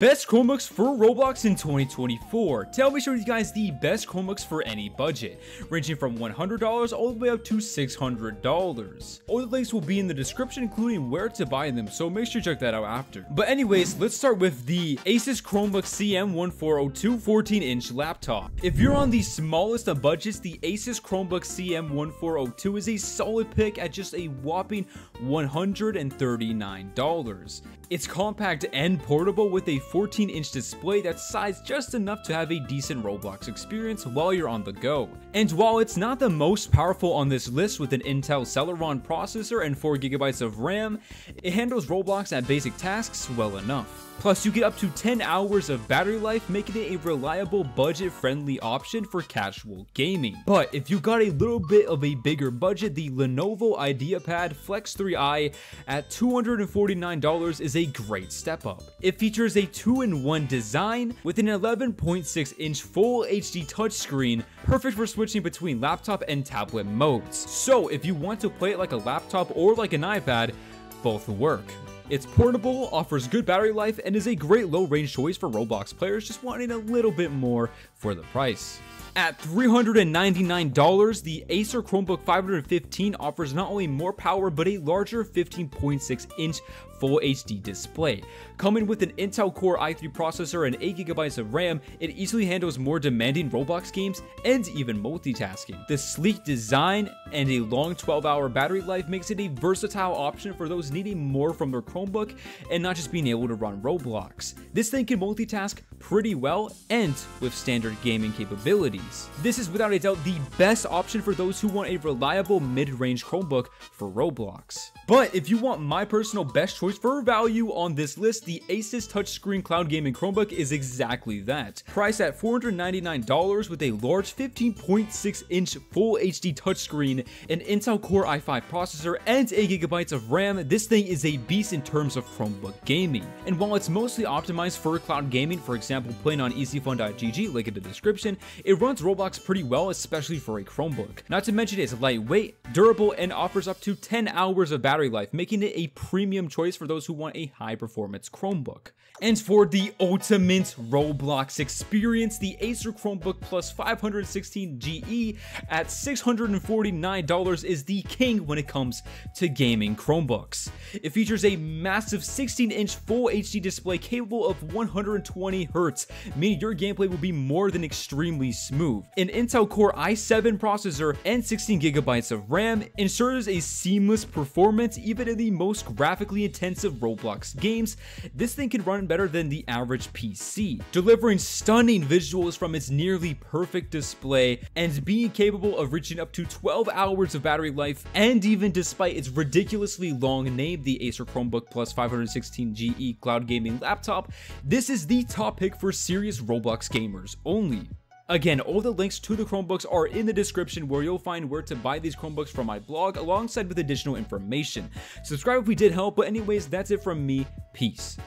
Best Chromebooks for Roblox in 2024. Today I'll be showing you guys the best Chromebooks for any budget, ranging from $100 all the way up to $600. All the links will be in the description, including where to buy them, so make sure you check that out after. But anyways, let's start with the Asus Chromebook CM1402 14-inch laptop. If you're on the smallest of budgets, the Asus Chromebook CM1402 is a solid pick at just a whopping $139. It's compact and portable with a 14-inch display that's sized just enough to have a decent Roblox experience while you're on the go. And while it's not the most powerful on this list, with an Intel Celeron processor and 4GB of RAM, it handles Roblox and basic tasks well enough. Plus, you get up to 10 hours of battery life, making it a reliable, budget-friendly option for casual gaming. But if you got a little bit of a bigger budget, the Lenovo IdeaPad Flex 3i at $249 is a great step up. It features a 2-in-1 design with an 11.6-inch full HD touchscreen, perfect for switching between laptop and tablet modes. So if you want to play it like a laptop or like an iPad, both work. It's portable, offers good battery life, and is a great low-range choice for Roblox players just wanting a little bit more for the price. At $399, the Acer Chromebook 515 offers not only more power but a larger 15.6-inch Full HD display. Coming with an Intel Core i3 processor and 8GB of RAM, it easily handles more demanding Roblox games and even multitasking. The sleek design and a long 12-hour battery life makes it a versatile option for those needing more from their Chromebook and not just being able to run Roblox. This thing can multitask pretty well and with standard gaming capabilities. This is without a doubt the best option for those who want a reliable mid-range Chromebook for Roblox. But if you want my personal best choice for value on this list, the Asus Touchscreen Cloud Gaming Chromebook is exactly that. Priced at $499 with a large 15.6-inch Full HD touchscreen, an Intel Core i5 processor, and 8GB of RAM, this thing is a beast in terms of Chromebook gaming. And while it's mostly optimized for cloud gaming, for example playing on easyfun.gg, link in the description, it runs Roblox pretty well, especially for a Chromebook. Not to mention it's lightweight, durable, and offers up to 10 hours of battery life, making it a premium choice for those who want a high-performance Chromebook. And for the ultimate Roblox experience, the Acer Chromebook Plus 516GE at $649 is the king when it comes to gaming Chromebooks. It features a massive 16-inch Full HD display capable of 120Hz, meaning your gameplay will be more than extremely smooth. An Intel Core i7 processor and 16GB of RAM ensures a seamless performance even in the most graphically intensive Roblox games. This thing can run better than the average PC, delivering stunning visuals from its nearly perfect display and being capable of reaching up to 12 hours of battery life. And even despite its ridiculously long name, the Acer Chromebook Plus 516GE Cloud Gaming Laptop, this is the top pick for serious Roblox gamers only. Again, all the links to the Chromebooks are in the description, where you'll find where to buy these Chromebooks from my blog, alongside with additional information. Subscribe if we did help, but anyways, that's it from me. Peace.